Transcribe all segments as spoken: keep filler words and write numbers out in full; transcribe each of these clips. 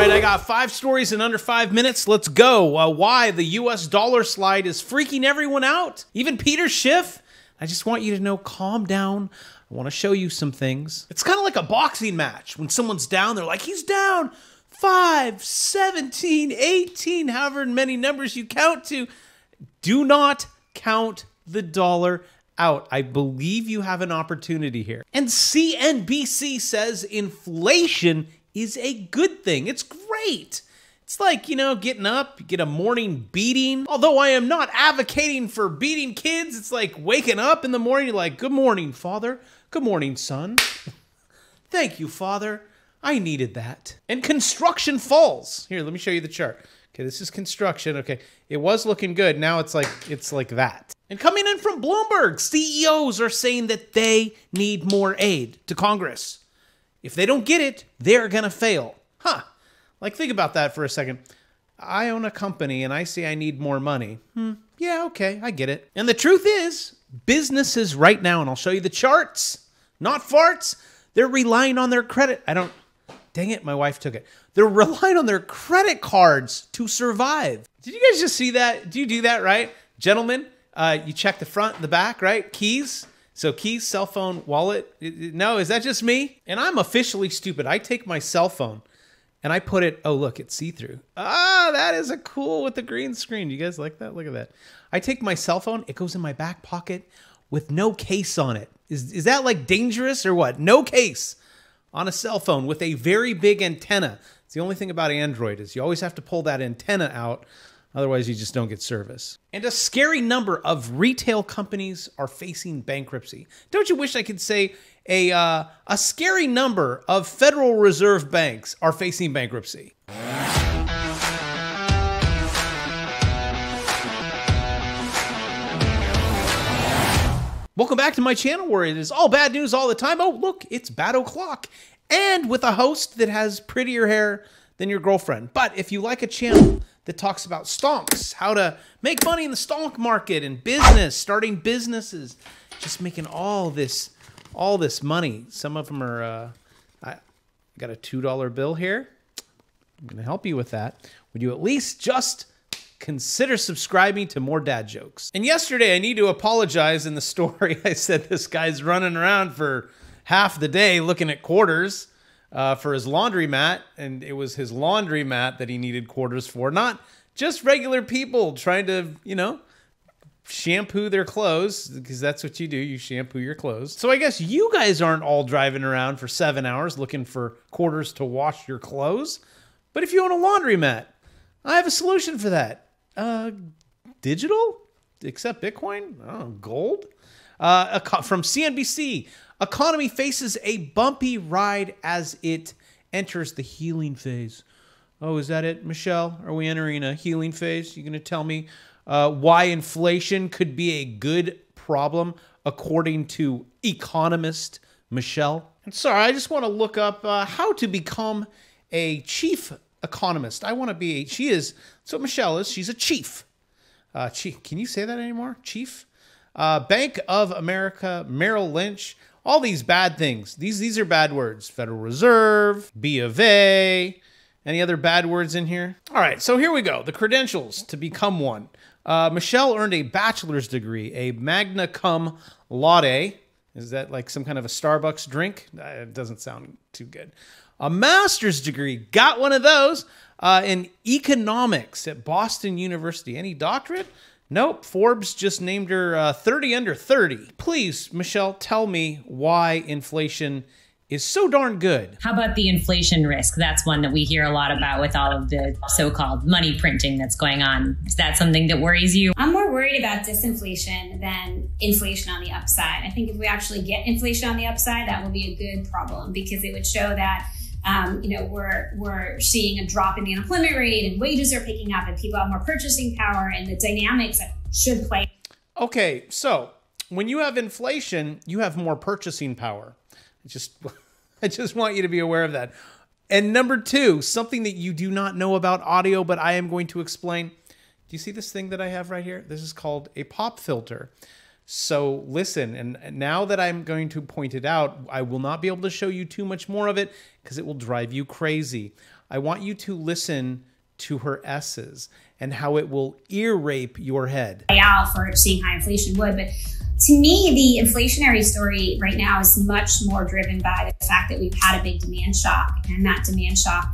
right, I got five stories in under five minutes. Let's go. Uh, why the U S dollar slide is freaking everyone out, even Peter Schiff. I just want you to know, calm down. I want to show you some things. It's kind of like a boxing match. When someone's down, they're like, he's down five, seventeen, eighteen, however many numbers you count to. Do not count the dollar out. I believe you have an opportunity here. And C N B C says inflation is a good thing. It's great. It's like, you know, getting up, you get a morning beating. Although I am not advocating for beating kids, it's like waking up in the morning, you're like, good morning, father. Good morning, son. Thank you, father. I needed that. And construction falls. Here, let me show you the chart. Okay, this is construction. Okay, it was looking good. Now it's like, it's like that. And coming in from Bloomberg, C E Os are saying that they need more aid to Congress. If they don't get it, they're gonna fail. Huh. Like, think about that for a second. I own a company and I say I need more money. Hmm, yeah, okay, I get it. And the truth is, businesses right now, and I'll show you the charts, not farts, they're relying on their credit. I don't, dang it, my wife took it. They're relying on their credit cards to survive. Did you guys just see that? Do you do that, right? Gentlemen, uh, you check the front and the back, right? Keys. So keys, cell phone, wallet. No, is that just me? And I'm officially stupid. I take my cell phone and I put it, oh, look, it's see-through. Ah, that is a cool with the green screen. You guys like that? Look at that. I take my cell phone. It goes in my back pocket with no case on it. Is, is that like dangerous or what? No case on a cell phone with a very big antenna. It's the only thing about Android is you always have to pull that antenna out. Otherwise, you just don't get service. And a scary number of retail companies are facing bankruptcy. Don't you wish I could say a, uh, a scary number of Federal Reserve banks are facing bankruptcy? Welcome back to my channel where it is all bad news all the time. Oh, look, it's bad o'clock. And with a host that has prettier hair than your girlfriend. But if you like a channel that talks about stonks, how to make money in the stonk market and business, starting businesses, just making all this, all this money. Some of them are, uh, I got a two dollar bill here. I'm going to help you with that. Would you at least just consider subscribing to more dad jokes? And yesterday I need to apologize in the story. I said, this guy's running around for half the day looking at quarters. Uh, for his laundromat, and it was his laundromat that he needed quarters for, not just regular people trying to, you know, shampoo their clothes, because that's what you do, you shampoo your clothes. So I guess you guys aren't all driving around for seven hours looking for quarters to wash your clothes, but if you own a laundromat, I have a solution for that. Uh, digital? Except Bitcoin? I don't know, gold? Uh, from C N B C, economy faces a bumpy ride as it enters the healing phase. Oh, is that it, Michelle? Are we entering a healing phase? You're going to tell me uh, why inflation could be a good problem, according to economist Michelle? And sorry, I just want to look up uh, how to become a chief economist. I want to be, a, she is, that's what Michelle is. She's a chief. Uh, chief. Can you say that anymore? Chief? Uh, Bank of America, Merrill Lynch, all these bad things. These, these are bad words. Federal Reserve, B of A, any other bad words in here? All right, so here we go. The credentials to become one. Uh, Michelle earned a bachelor's degree, a magna cum laude. Is that like some kind of a Starbucks drink? It doesn't sound too good. A master's degree, got one of those, uh, in economics at Boston University. Any doctorate? Nope, Forbes just named her uh, thirty under thirty. Please, Michelle, tell me why inflation is so darn good. How about the inflation risk? That's one that we hear a lot about with all of the so-called money printing that's going on. Is that something that worries you? I'm more worried about disinflation than inflation on the upside. I think if we actually get inflation on the upside, that will be a good problem because it would show that Um, you know, we're, we're seeing a drop in the unemployment rate and wages are picking up and people have more purchasing power and the dynamics that should play. Okay, so when you have inflation, you have more purchasing power. I just, I just want you to be aware of that. And number two, something that you do not know about audio, but I am going to explain. Do you see this thing that I have right here? This is called a pop filter. So listen, and now that I'm going to point it out, I will not be able to show you too much more of it because it will drive you crazy. I want you to listen to her S's and how it will ear rape your head. Out for seeing high inflation would, but to me, the inflationary story right now is much more driven by the fact that we've had a big demand shock, and that demand shock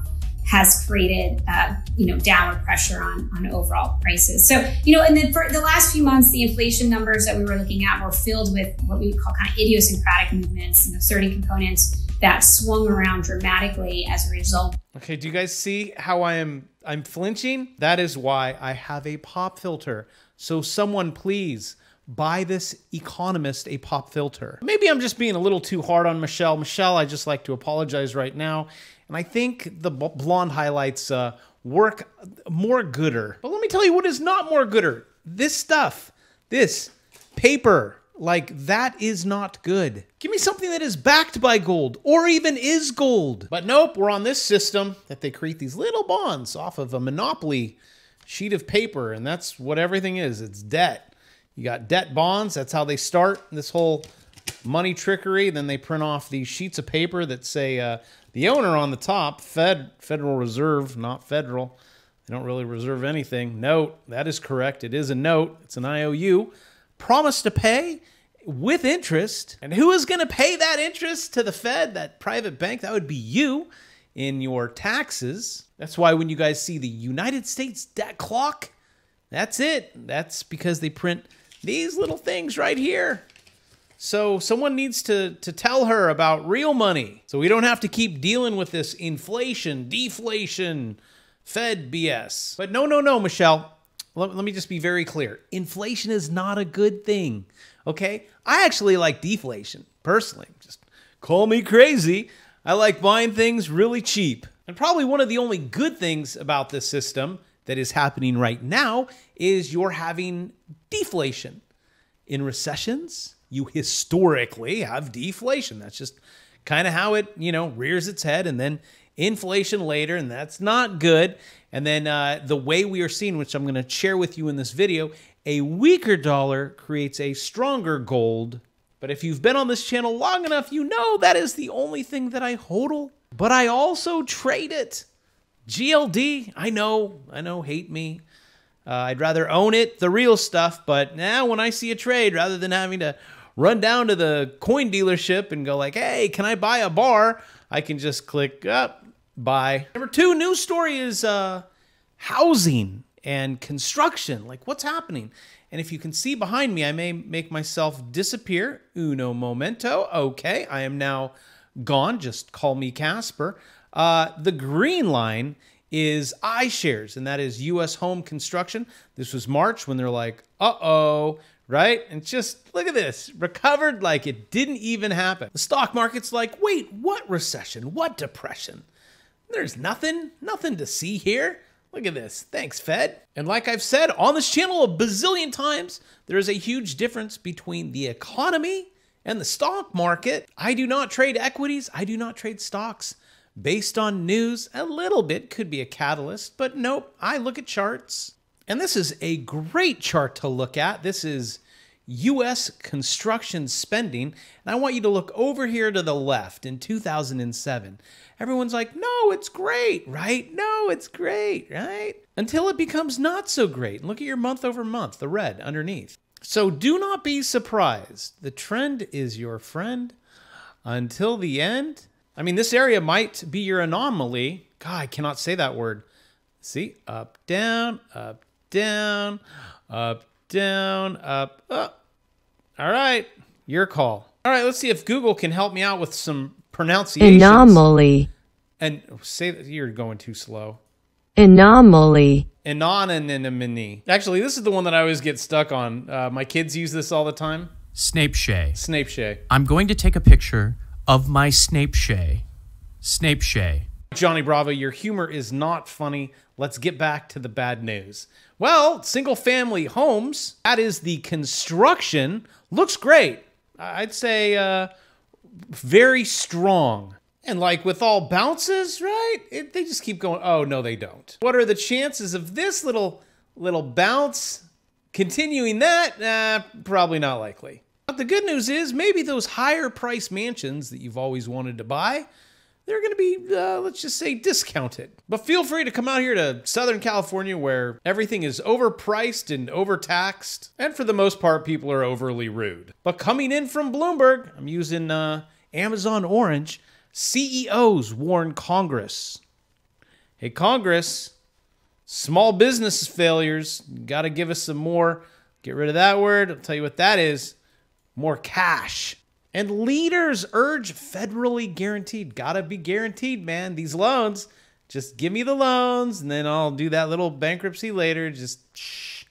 has created, uh, you know, downward pressure on, on overall prices. So, you know, in the, for the last few months, the inflation numbers that we were looking at were filled with what we would call kind of idiosyncratic movements, you know, certain components that swung around dramatically as a result. Okay, do you guys see how I am, I'm flinching? That is why I have a pop filter. So someone please buy this economist a pop filter. Maybe I'm just being a little too hard on Michelle. Michelle, I just like to apologize right now. And I think the blonde highlights uh, work more gooder. But let me tell you what is not more gooder. This stuff, this paper, like that is not good. Give me something that is backed by gold or even is gold. But nope, we're on this system that they create these little bonds off of a monopoly sheet of paper. And that's what everything is. It's debt. You got debt bonds. That's how they start this whole money trickery. Then they print off these sheets of paper that say... Uh, The owner on the top, Fed, Federal Reserve, not federal. They don't really reserve anything. Note, that is correct. It is a note. It's an I O U. Promise to pay with interest. And who is going to pay that interest to the Fed, that private bank? That would be you in your taxes. That's why when you guys see the United States debt clock, that's it. That's because they print these little things right here. So someone needs to, to tell her about real money. So we don't have to keep dealing with this inflation, deflation, Fed B S. But no, no, no, Michelle. Let, let me just be very clear. Inflation is not a good thing, okay? I actually like deflation, personally. Just call me crazy. I like buying things really cheap. And probably one of the only good things about this system that is happening right now is you're having deflation. In recessions... you historically have deflation. That's just kind of how it, you know, rears its head, and then inflation later, and that's not good. And then uh, the way we are seeing, which I'm going to share with you in this video, a weaker dollar creates a stronger gold. But if you've been on this channel long enough, you know that is the only thing that I hodl, but I also trade it. G L D, I know, I know, hate me. Uh, I'd rather own it, the real stuff, but now when I see a trade, rather than having to run down to the coin dealership and go like, hey, can I buy a bar? I can just click up, buy. Number two news story is uh, housing and construction. Like, what's happening? And if you can see behind me, I may make myself disappear. Uno momento. Okay, I am now gone. Just call me Casper. Uh, the green line is iShares, and that is U S home construction. This was March when they're like, uh-oh, right? And just look at this, recovered like it didn't even happen. The stock market's like, wait, what recession? What depression? There's nothing, nothing to see here. Look at this. Thanks, Fed. And like I've said on this channel a bazillion times, there is a huge difference between the economy and the stock market. I do not trade equities. I do not trade stocks. Based on news, a little bit could be a catalyst, but nope, I look at charts. And this is a great chart to look at. This is U S construction spending. And I want you to look over here to the left in two thousand seven. Everyone's like, no, it's great, right? No, it's great, right? Until it becomes not so great. And look at your month over month, the red underneath. So do not be surprised. The trend is your friend until the end. I mean, this area might be your anomaly. God, I cannot say that word. See, up, down, up, down, up, down, up, up. All right, your call. All right, let's see if Google can help me out with some pronunciations. Anomaly. And say that you're going too slow. Anomaly. Anonymity. Actually, this is the one that I always get stuck on. Uh, my kids use this all the time. Snape Shay. Snape Shay. I'm going to take a picture of my Snape Shay. Snape Shay. Johnny Bravo, your humor is not funny. Let's get back to the bad news. Well, single family homes, that is the construction, looks great. I'd say uh, very strong. And like with all bounces, right? It, they just keep going, oh no, they don't. What are the chances of this little, little bounce Continuing that, uh, probably not likely. But the good news is maybe those higher price mansions that you've always wanted to buy, they're going to be, uh, let's just say, discounted. But feel free to come out here to Southern California where everything is overpriced and overtaxed. And for the most part, people are overly rude. But coming in from Bloomberg, I'm using uh, Amazon Orange, C E Os warn Congress. Hey, Congress, small business failures, got to give us some more. Get rid of that word. I'll tell you what that is. More cash. And leaders urge federally guaranteed. Gotta be guaranteed, man. These loans, just give me the loans, and then I'll do that little bankruptcy later. Just shh,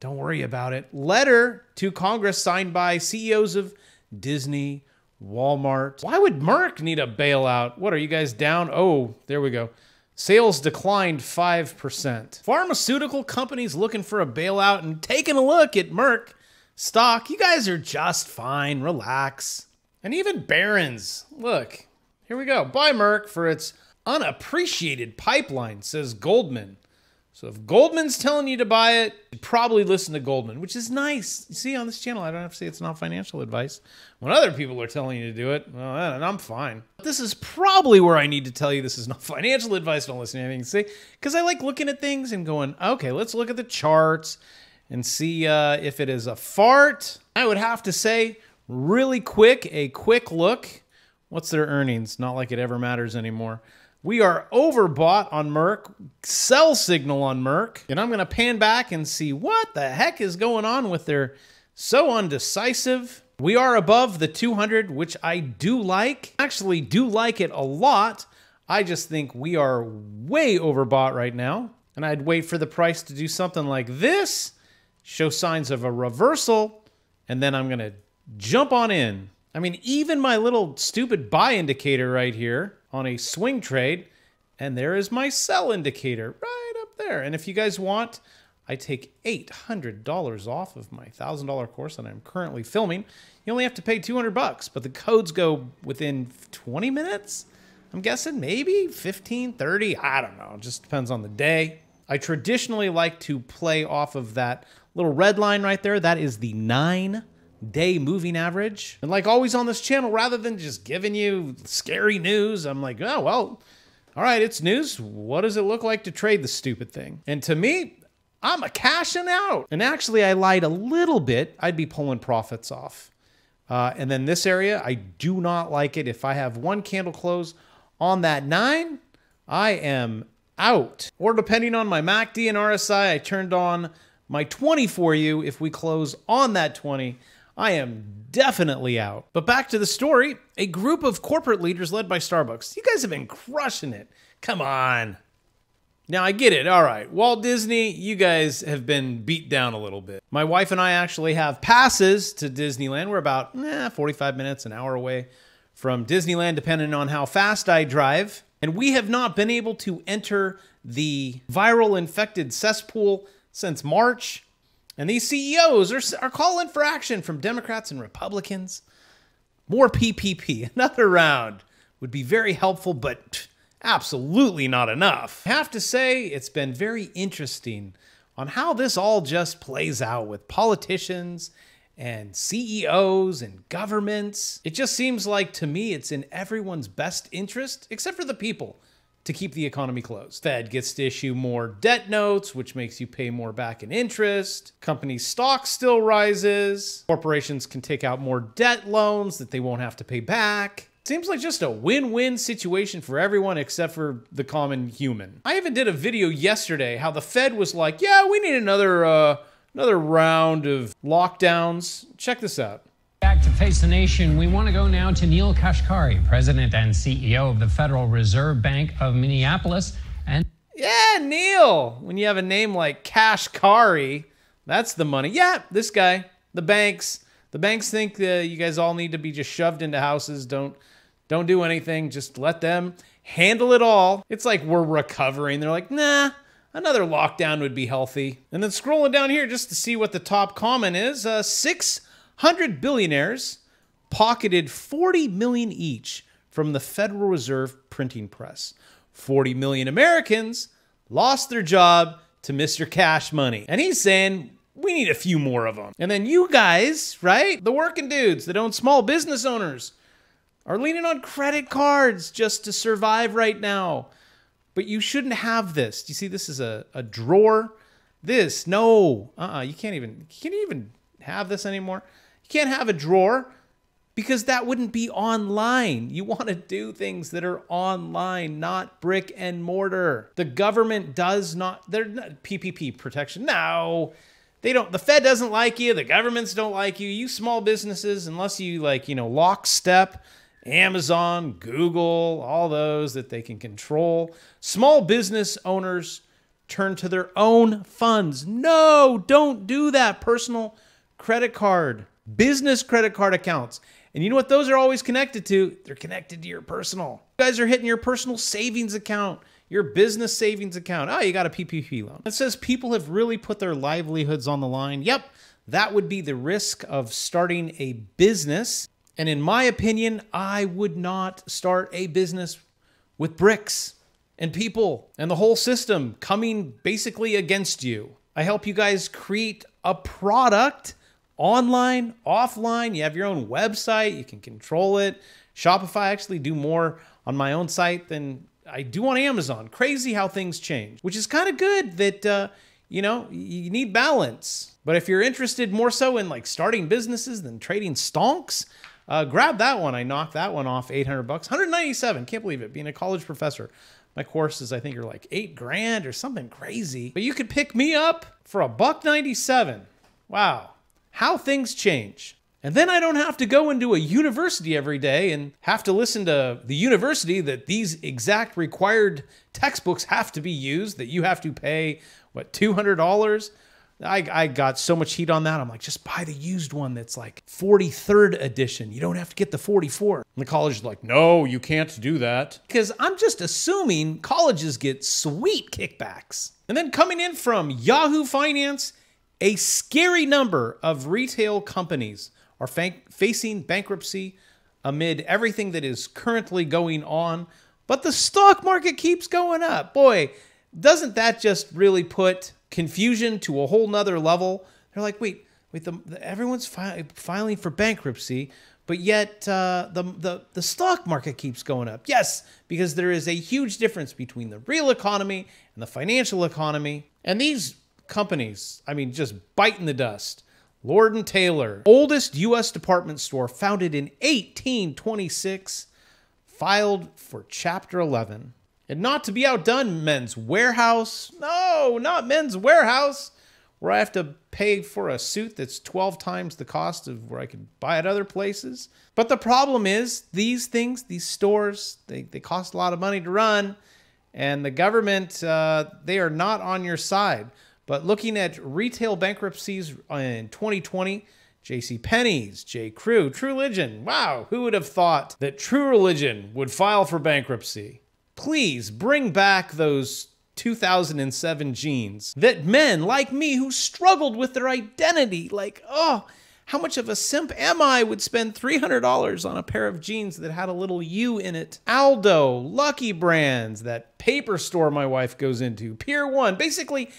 don't worry about it. Letter to Congress signed by C E Os of Disney, Walmart. Why would Merck need a bailout? What, are you guys down? Oh, there we go. Sales declined five percent. Pharmaceutical companies looking for a bailout and taking a look at Merck stock. You guys are just fine. Relax. And even Barron's. Look, here we go. Buy Merck for its unappreciated pipeline, says Goldman. So if Goldman's telling you to buy it, you probably listen to Goldman, which is nice. You see, on this channel, I don't have to say it's not financial advice. When other people are telling you to do it, well, I'm fine. But this is probably where I need to tell you this is not financial advice. Don't listen to anything you say, because I like looking at things and going, okay, let's look at the charts and see uh, if it is a fart. I would have to say, really quick, a quick look. What's their earnings? Not like it ever matters anymore. We are overbought on Merck, sell signal on Merck, and I'm gonna pan back and see what the heck is going on with their so undecisive. We are above the two hundred, which I do like. Actually do like it a lot. I just think we are way overbought right now, and I'd wait for the price to do something like this, show signs of a reversal, and then I'm going to jump on in. I mean, even my little stupid buy indicator right here on a swing trade, and there is my sell indicator right up there. And if you guys want, I take eight hundred dollars off of my one thousand dollar course that I'm currently filming. You only have to pay two hundred bucks, but the codes go within twenty minutes, I'm guessing, maybe fifteen, thirty, I don't know. It just depends on the day. I traditionally like to play off of that little red line right there. That is the nine day moving average. And like always on this channel, rather than just giving you scary news, I'm like, oh, well, all right, it's news. What does it look like to trade the stupid thing? And to me, I'm a cashing out. And actually, I lied a little bit. I'd be pulling profits off. Uh, and then this area, I do not like it. If I have one candle close on that nine, I am out. Or depending on my M A C D and R S I, I turned on my twenty for you. If we close on that twenty, I am definitely out. But back to the story, a group of corporate leaders led by Starbucks. You guys have been crushing it. Come on. Now I get it. All right. Walt Disney, you guys have been beat down a little bit. My wife and I actually have passes to Disneyland. We're about eh, forty-five minutes, an hour away from Disneyland, depending on how fast I drive. And we have not been able to enter the viral infected cesspool since March. And these C E Os are, are calling for action from Democrats and Republicans. More P P P, another round would be very helpful, but absolutely not enough. I have to say, it's been very interesting on how this all just plays out with politicians and C E Os and governments. It just seems like, to me, it's in everyone's best interest, except for the people, to keep the economy closed. Fed gets to issue more debt notes, which makes you pay more back in interest. Company stock still rises. Corporations can take out more debt loans that they won't have to pay back. Seems like just a win-win situation for everyone except for the common human. I even did a video yesterday how the Fed was like, yeah, we need another uh, another round of lockdowns. Check this out. Back to Face the Nation, we want to go now to Neil Kashkari, president and C E O of the Federal Reserve Bank of Minneapolis. And yeah, Neil, when you have a name like Kashkari, that's the money. Yeah, this guy, the banks. The banks think that you guys all need to be just shoved into houses. Don't, don't do anything. Just let them handle it all. It's like we're recovering. They're like, nah. Another lockdown would be healthy. And then scrolling down here just to see what the top comment is. Uh, six hundred billionaires pocketed forty million dollars each from the Federal Reserve printing press. forty million Americans lost their job to Mister Cash Money. And he's saying, we need a few more of them. And then you guys, right? The working dudes that own small business owners are leaning on credit cards just to survive right now. But you shouldn't have this. Do you see this is a, a drawer? This, no, uh-uh, you can't even, you can't even have this anymore. You can't have a drawer because that wouldn't be online. You want to do things that are online, not brick and mortar. The government does not, they're not P P P protection, no. They don't, the Fed doesn't like you, the governments don't like you, you small businesses, unless you like, you know, lockstep, Amazon, Google, all those that they can control. Small business owners turn to their own funds. No, don't do that. Personal credit card, business credit card accounts. And you know what those are always connected to? They're connected to your personal. You guys are hitting your personal savings account, your business savings account. Oh, you got a P P P loan. It says people have really put their livelihoods on the line. Yep, that would be the risk of starting a business. And in my opinion, I would not start a business with bricks and people and the whole system coming basically against you. I help you guys create a product online, offline. You have your own website, you can control it. Shopify, I actually do more on my own site than I do on Amazon. Crazy how things change, which is kind of good that, uh, you know, you need balance. But if you're interested more so in like starting businesses than trading stonks, uh, grab that one. I knocked that one off eight hundred bucks, one hundred ninety-seven. Can't believe it, being a college professor. My courses, I think, are like eight grand or something crazy. But you could pick me up for a buck ninety-seven. Wow, how things change. And then I don't have to go into a university every day and have to listen to the university that these exact required textbooks have to be used, that you have to pay, what, two hundred dollars? I, I got so much heat on that. I'm like, just buy the used one that's like forty-third edition. You don't have to get the forty-four. And the college is like, no, you can't do that. Because I'm just assuming colleges get sweet kickbacks. And then coming in from Yahoo Finance, a scary number of retail companies are facing bankruptcy amid everything that is currently going on. But the stock market keeps going up. Boy, doesn't that just really put confusion to a whole nother level? They're like, wait, wait, the, the, everyone's fi filing for bankruptcy, but yet uh, the, the, the stock market keeps going up. Yes, because there is a huge difference between the real economy and the financial economy. And these companies, I mean, just biting the dust. Lord and Taylor, oldest U S department store, founded in eighteen twenty-six, filed for Chapter eleven. And not to be outdone, Men's Warehouse. No, not Men's Warehouse, where I have to pay for a suit that's twelve times the cost of where I could buy at other places. But the problem is these things, these stores, they, they cost a lot of money to run. And the government, uh, they are not on your side. But looking at retail bankruptcies in twenty twenty, JCPenney's, J. Crew, True Religion. Wow, who would have thought that True Religion would file for bankruptcy? Please bring back those two thousand seven jeans that men like me who struggled with their identity, like, oh, how much of a simp am I, would spend three hundred dollars on a pair of jeans that had a little U in it. Aldo, Lucky Brands, that paper store my wife goes into, Pier One, basically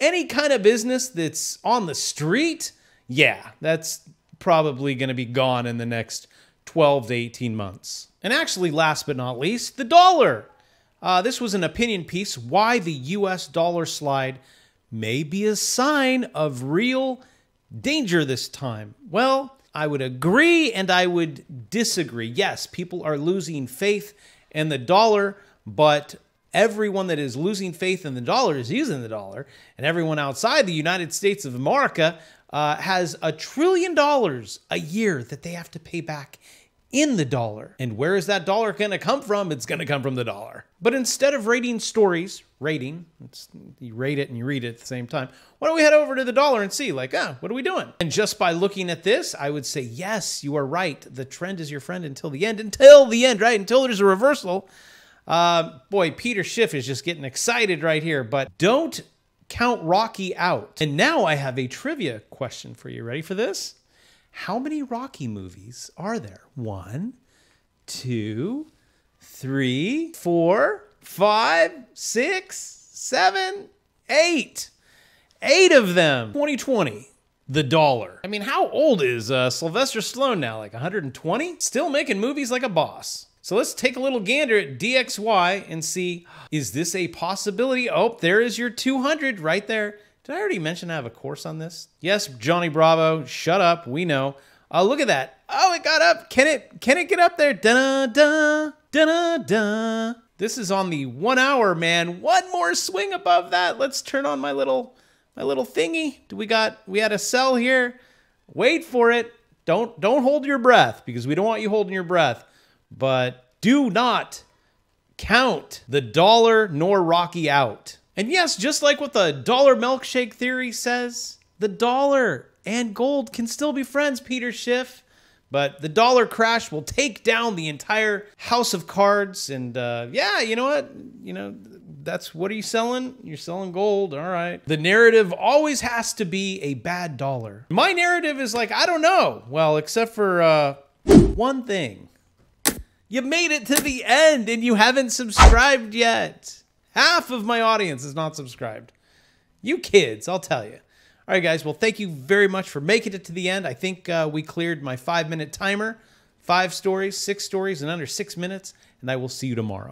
any kind of business that's on the street, yeah, that's probably going to be gone in the next twelve to eighteen months. And actually, last but not least, the dollar. Uh, this was an opinion piece, why the U S dollar slide may be a sign of real danger this time. Well, I would agree and I would disagree. Yes, people are losing faith in the dollar, but everyone that is losing faith in the dollar is using the dollar. And everyone outside the United States of America uh, has a trillion dollars a year that they have to pay back in the dollar. And where is that dollar going to come from? It's going to come from the dollar. But instead of rating stories, rating, it's, you rate it and you read it at the same time, why don't we head over to the dollar and see, like, ah, what are we doing? And just by looking at this, I would say, yes, you are right. The trend is your friend until the end, until the end, right? Until there's a reversal. Uh, boy, Peter Schiff is just getting excited right here, but don't count Rocky out. And now I have a trivia question for you. Ready for this? How many Rocky movies are there? One, two, three, four, five, six, seven, eight. Eight of them. twenty twenty, the dollar. I mean, how old is uh, Sylvester Stallone now? Like one hundred twenty? Still making movies like a boss. So let's take a little gander at D X Y and see, is this a possibility? Oh, there is your two hundred right there. Did I already mention I have a course on this? Yes, Johnny Bravo, shut up, we know. Oh, uh, look at that. Oh, it got up. Can it, can it get up there? Da-da-da, da-da-da. This is on the one hour, man. One more swing above that. Let's turn on my little, my little thingy. Do we got, we had a sell here. Wait for it. Don't, don't hold your breath, because we don't want you holding your breath. But do not count the dollar nor Rocky out. And yes, just like what the dollar milkshake theory says, the dollar and gold can still be friends, Peter Schiff. But the dollar crash will take down the entire house of cards. And uh, yeah, you know what? You know, that's, what are you selling? You're selling gold, all right. The narrative always has to be a bad dollar. My narrative is like, I don't know. Well, except for uh, one thing. You made it to the end and you haven't subscribed yet. Half of my audience is not subscribed. You kids, I'll tell you. All right, guys. Well, thank you very much for making it to the end. I think uh, we cleared my five minute timer, five stories, six stories in under six minutes, and I will see you tomorrow.